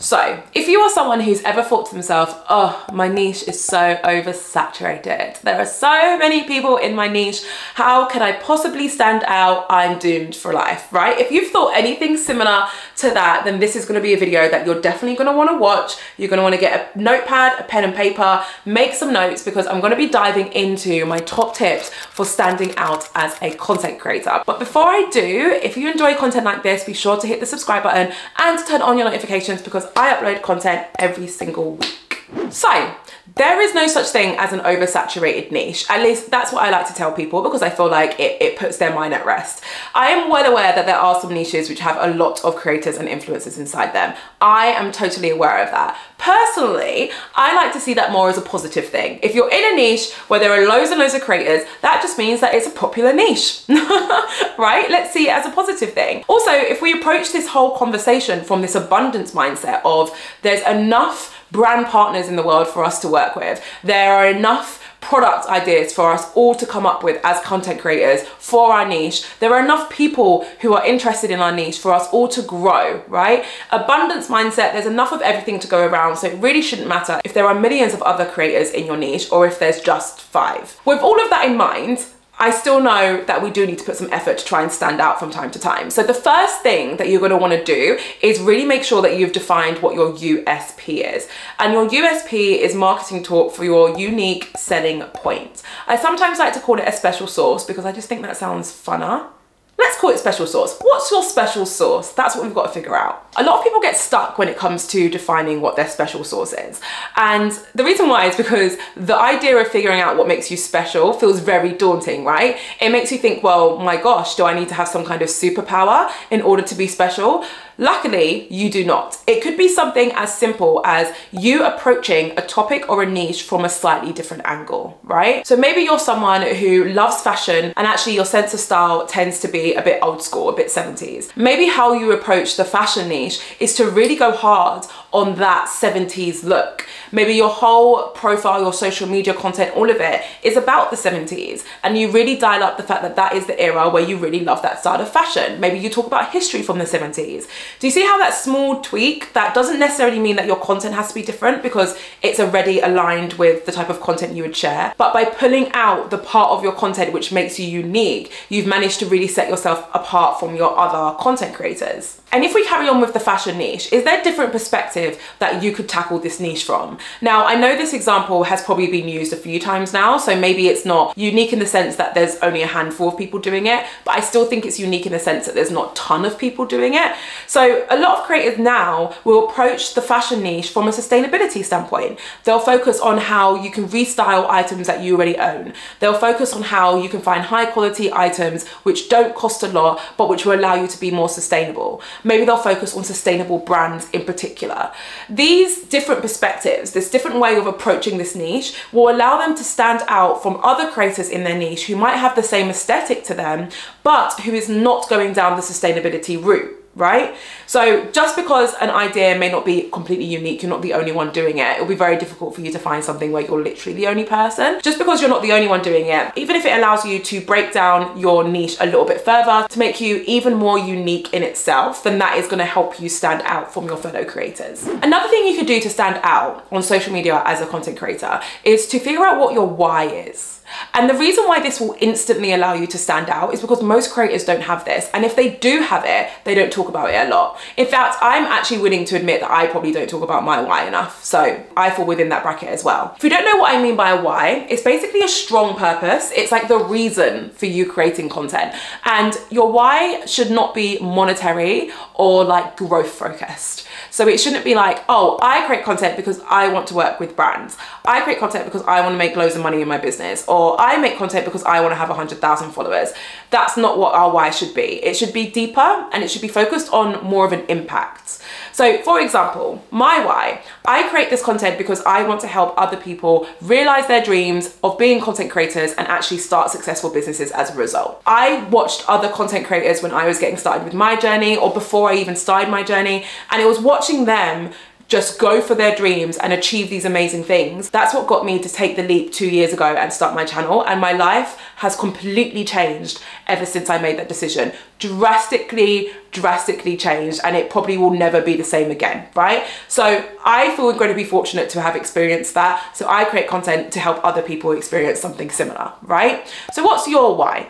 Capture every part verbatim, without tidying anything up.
So if you are someone who's ever thought to themselves, oh, my niche is so oversaturated, there are so many people in my niche, how can I possibly stand out? I'm doomed for life, right? If you've thought anything similar to that, then this is going to be a video that you're definitely going to want to watch. You're going to want to get a notepad, a pen and paper, make some notes, because I'm going to be diving into my top tips for standing out as a content creator. But before I do, if you enjoy content like this, be sure to hit the subscribe button and to turn on your notifications, because I upload content every single week. So there is no such thing as an oversaturated niche. At least that's what I like to tell people, because I feel like it, it puts their mind at rest. I am well aware that there are some niches which have a lot of creators and influencers inside them. I am totally aware of that. Personally, I like to see that more as a positive thing. If you're in a niche where there are loads and loads of creators, that just means that it's a popular niche, right? Let's see it as a positive thing. Also, if we approach this whole conversation from this abundance mindset of there's enough brand partners in the world for us to work with, there are enough product ideas for us all to come up with as content creators for our niche, there are enough people who are interested in our niche for us all to grow, right? Abundance mindset, there's enough of everything to go around, so it really shouldn't matter if there are millions of other creators in your niche or if there's just five. With all of that in mind, I still know that we do need to put some effort to try and stand out from time to time. So the first thing that you're going to want to do is really make sure that you've defined what your U S P is. And your U S P is marketing talk for your unique selling point. I sometimes like to call it a special sauce because I just think that sounds funner. Let's call it special sauce. What's your special sauce? That's what we've got to figure out. A lot of people get stuck when it comes to defining what their special sauce is. And the reason why is because the idea of figuring out what makes you special feels very daunting, right? It makes you think, well, my gosh, do I need to have some kind of superpower in order to be special? Luckily, you do not. It could be something as simple as you approaching a topic or a niche from a slightly different angle, right? So maybe you're someone who loves fashion and actually your sense of style tends to be a bit old school, a bit seventies. Maybe how you approach the fashion niche is to really go hard on that seventies look. Maybe your whole profile, your social media content, all of it is about the seventies, and you really dial up the fact that that is the era where you really love that style of fashion. Maybe you talk about history from the seventies. Do you see how that small tweak, that doesn't necessarily mean that your content has to be different because it's already aligned with the type of content you would share, but by pulling out the part of your content which makes you unique, you've managed to really set yourself apart from your other content creators. And if we carry on with the fashion niche, is there a different perspective that you could tackle this niche from? Now, I know this example has probably been used a few times now, so maybe it's not unique in the sense that there's only a handful of people doing it, but I still think it's unique in the sense that there's not a ton of people doing it. So a lot of creators now will approach the fashion niche from a sustainability standpoint. They'll focus on how you can restyle items that you already own. They'll focus on how you can find high quality items which don't cost a lot, but which will allow you to be more sustainable. Maybe they'll focus on sustainable brands in particular. These different perspectives, this different way of approaching this niche will allow them to stand out from other creators in their niche who might have the same aesthetic to them, but who is not going down the sustainability route, right? So just because an idea may not be completely unique, you're not the only one doing it. It'll be very difficult for you to find something where you're literally the only person. Just because you're not the only one doing it, even if it allows you to break down your niche a little bit further to make you even more unique in itself, then that is going to help you stand out from your fellow creators. Another thing you could do to stand out on social media as a content creator is to figure out what your why is. And the reason why this will instantly allow you to stand out is because most creators don't have this. And if they do have it, they don't talk about it a lot. In fact, I'm actually willing to admit that I probably don't talk about my why enough. So I fall within that bracket as well. If you don't know what I mean by a why, it's basically a strong purpose. It's like the reason for you creating content. And your why should not be monetary or like growth focused. So it shouldn't be like, oh, I create content because I want to work with brands. I create content because I want to make loads of money in my business. Or Or I make content because I want to have one hundred thousand followers. That's not what our why should be. It should be deeper and it should be focused on more of an impact. So for example, my why, I create this content because I want to help other people realize their dreams of being content creators and actually start successful businesses as a result. I watched other content creators when I was getting started with my journey or before I even started my journey, and it was watching them just go for their dreams and achieve these amazing things. That's what got me to take the leap two years ago and start my channel, and my life has completely changed ever since I made that decision. Drastically, drastically changed, and it probably will never be the same again, right? So I feel incredibly fortunate to have experienced that, so I create content to help other people experience something similar, right? So what's your why?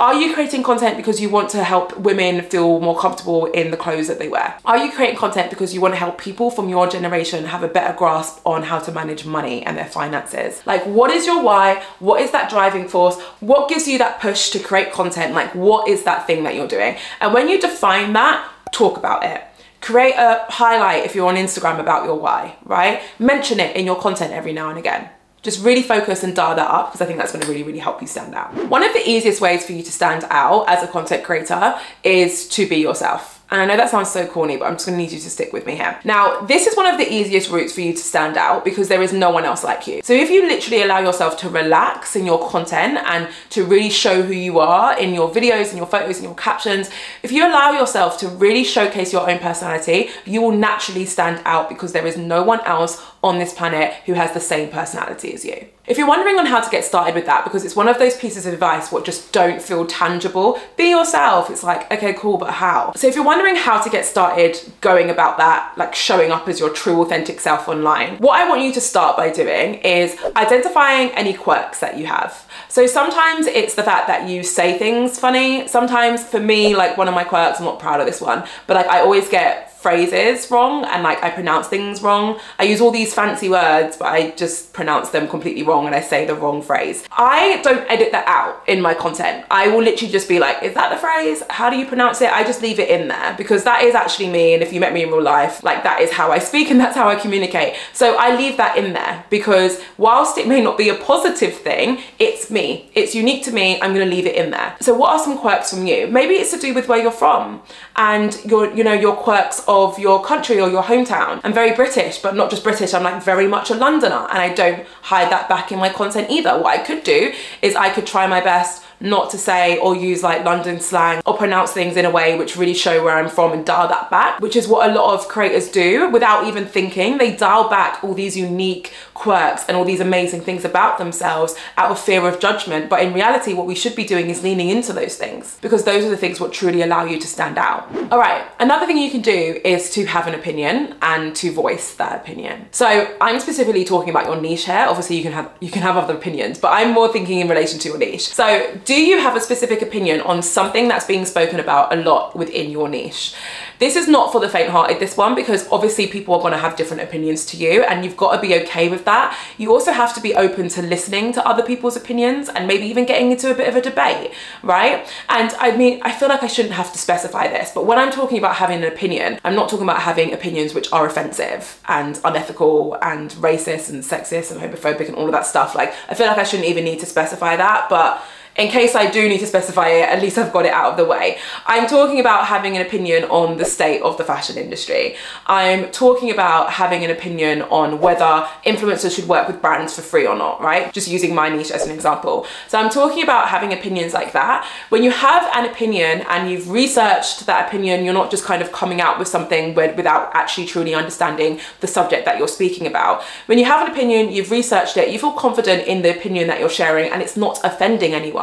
Are you creating content because you want to help women feel more comfortable in the clothes that they wear? Are you creating content because you want to help people from your generation have a better grasp on how to manage money and their finances? Like, what is your why? What is that driving force? What gives you that push to create content? Like, what is that thing that you're doing? And when you define that, talk about it. Create a highlight if you're on Instagram about your why, right? Mention it in your content every now and again. Just really focus and dial that up, because I think that's gonna really, really help you stand out. One of the easiest ways for you to stand out as a content creator is to be yourself. And I know that sounds so corny, but I'm just gonna need you to stick with me here. Now, this is one of the easiest routes for you to stand out because there is no one else like you. So if you literally allow yourself to relax in your content and to really show who you are in your videos, in your photos, in your captions, if you allow yourself to really showcase your own personality, you will naturally stand out because there is no one else on this planet who has the same personality as you. If you're wondering on how to get started with that, because it's one of those pieces of advice what just don't feel tangible, be yourself. It's like, okay, cool, but how? So if you're wondering how to get started going about that, like showing up as your true authentic self online, what I want you to start by doing is identifying any quirks that you have. So sometimes it's the fact that you say things funny. Sometimes for me, like one of my quirks, I'm not proud of this one, but like I always get phrases wrong, and like I pronounce things wrong. I use all these fancy words, but I just pronounce them completely wrong and I say the wrong phrase. I don't edit that out in my content. I will literally just be like, is that the phrase? How do you pronounce it? I just leave it in there because that is actually me, and if you met me in real life, like that is how I speak and that's how I communicate. So I leave that in there because whilst it may not be a positive thing, it's me. It's unique to me. I'm gonna leave it in there. So what are some quirks from you? Maybe it's to do with where you're from and your, you know, your quirks of your country or your hometown. I'm very British, but not just British, I'm like very much a Londoner, and I don't hide that back in my content either. What I could do is I could try my best not to say or use like London slang or pronounce things in a way which really show where I'm from and dial that back, which is what a lot of creators do without even thinking. They dial back all these unique quirks and all these amazing things about themselves out of fear of judgment. But in reality, what we should be doing is leaning into those things because those are the things what truly allow you to stand out. All right, another thing you can do is to have an opinion and to voice that opinion. So I'm specifically talking about your niche here. Obviously you can have, you can have other opinions, but I'm more thinking in relation to your niche. So do you have a specific opinion on something that's being spoken about a lot within your niche? This is not for the faint-hearted, this one, because obviously people are gonna have different opinions to you and you've gotta be okay with that. You also have to be open to listening to other people's opinions and maybe even getting into a bit of a debate, right? And I mean, I feel like I shouldn't have to specify this, but when I'm talking about having an opinion, I'm not talking about having opinions which are offensive and unethical and racist and sexist and homophobic and all of that stuff. Like, I feel like I shouldn't even need to specify that, but in case I do need to specify it, at least I've got it out of the way. I'm talking about having an opinion on the state of the fashion industry. I'm talking about having an opinion on whether influencers should work with brands for free or not, right? Just using my niche as an example. So I'm talking about having opinions like that. When you have an opinion and you've researched that opinion, you're not just kind of coming out with something without actually truly understanding the subject that you're speaking about. When you have an opinion, you've researched it, you feel confident in the opinion that you're sharing and it's not offending anyone.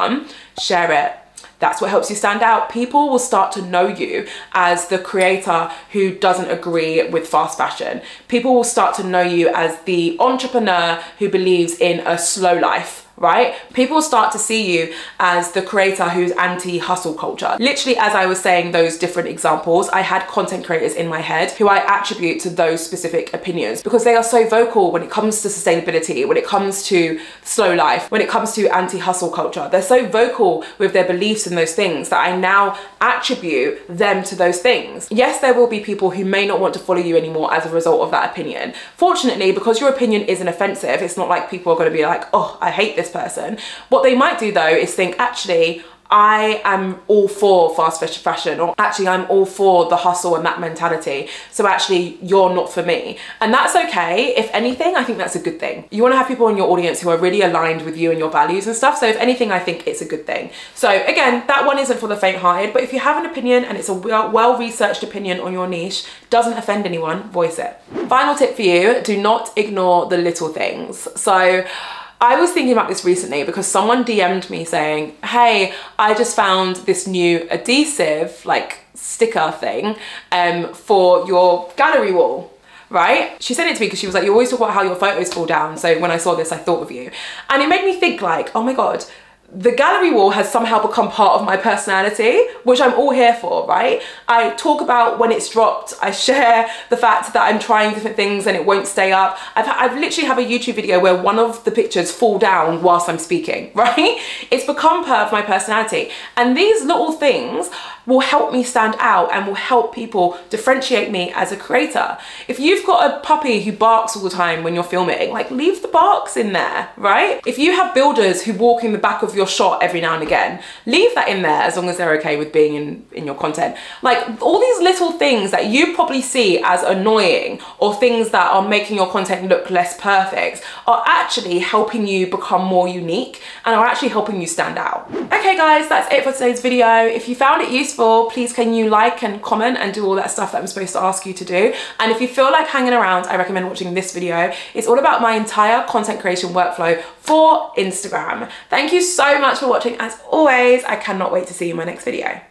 Share it. That's what helps you stand out. People will start to know you as the creator who doesn't agree with fast fashion. People will start to know you as the entrepreneur who believes in a slow life, right? People start to see you as the creator who's anti-hustle culture. Literally, as I was saying those different examples, I had content creators in my head who I attribute to those specific opinions because they are so vocal when it comes to sustainability, when it comes to slow life, when it comes to anti-hustle culture. They're so vocal with their beliefs in those things that I now attribute them to those things. Yes, there will be people who may not want to follow you anymore as a result of that opinion. Fortunately, because your opinion isn't offensive, it's not like people are going to be like, oh, I hate this person. What they might do though is think, actually, I am all for fast fashion, or actually I'm all for the hustle and that mentality, so actually you're not for me. And that's okay. If anything, I think that's a good thing. You want to have people in your audience who are really aligned with you and your values and stuff, so if anything I think it's a good thing. So again, that one isn't for the faint-hearted, but if you have an opinion and it's a well-researched opinion on your niche, doesn't offend anyone, voice it. Final tip for you, do not ignore the little things. So I was thinking about this recently because someone D M'd me saying, hey, I just found this new adhesive, like sticker thing, um, for your gallery wall, right? She sent it to me because she was like, you always talk about how your photos fall down, so when I saw this I thought of you. And it made me think like, oh my God, the gallery wall has somehow become part of my personality, which I'm all here for, right? I talk about when it's dropped, I share the fact that I'm trying different things and it won't stay up. I've, I've literally have a YouTube video where one of the pictures fall down whilst I'm speaking, right? It's become part of my personality. And these little things will help me stand out and will help people differentiate me as a creator. If you've got a puppy who barks all the time when you're filming, like leave the barks in there, right? If you have builders who walk in the back of your shot every now and again, leave that in there as long as they're okay with being in, in your content. Like all these little things that you probably see as annoying or things that are making your content look less perfect are actually helping you become more unique and are actually helping you stand out. Okay guys, that's it for today's video. If you found it useful, please can you like and comment and do all that stuff that I'm supposed to ask you to do. And if you feel like hanging around, I recommend watching this video. It's all about my entire content creation workflow for Instagram. Thank you so much for watching. As always, I cannot wait to see you in my next video.